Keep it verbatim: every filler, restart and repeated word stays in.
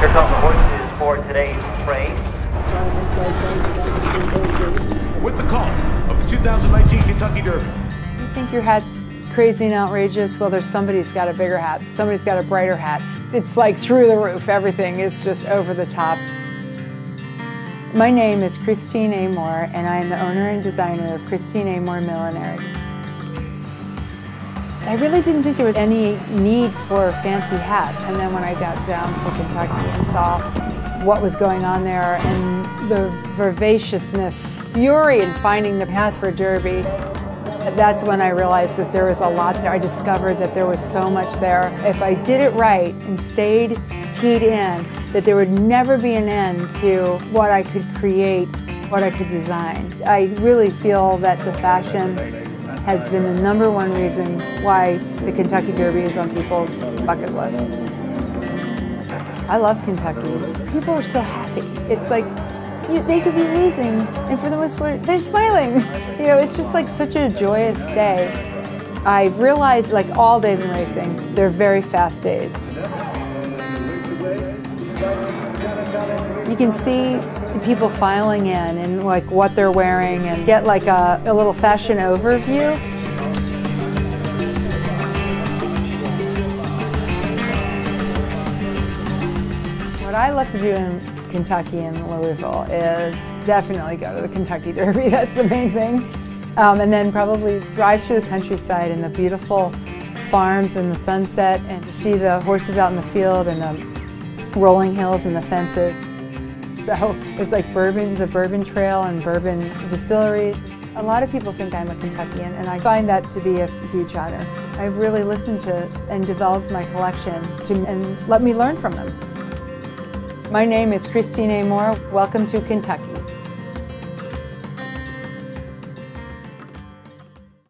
Here come the horses for today's race. With the call of the two thousand nineteen Kentucky Derby. You think your hat's crazy and outrageous? Well, there's somebody's got a bigger hat. Somebody's got a brighter hat. It's like through the roof. Everything is just over the top. My name is Christine A. Moore, and I am the owner and designer of Christine A. Moore Millinery. I really didn't think there was any need for fancy hats, and then when I got down to Kentucky and saw what was going on there and the vivaciousness, fury in finding the hats for Derby, that's when I realized that there was a lot there. I discovered that there was so much there. If I did it right and stayed keyed in, that there would never be an end to what I could create, what I could design. I really feel that the fashion has been the number one reason why the Kentucky Derby is on people's bucket list. I love Kentucky. People are so happy. It's like you, they could be losing, and for the most part, they're smiling. You know, it's just like such a joyous day. I've realized, like all days in racing, they're very fast days. You can see people filing in and like what they're wearing and get like a, a little fashion overview. What I love to do in Kentucky and Louisville is definitely go to the Kentucky Derby. That's the main thing. Um, and then probably drive through the countryside and the beautiful farms and the sunset and to see the horses out in the field and the rolling hills and the fences. So there's like bourbon, the Bourbon Trail and bourbon distilleries. A lot of people think I'm a Kentuckian, and I find that to be a huge honor. I've really listened to and developed my collection to, and let me learn from them. My name is Christine A. Moore. Welcome to Kentucky.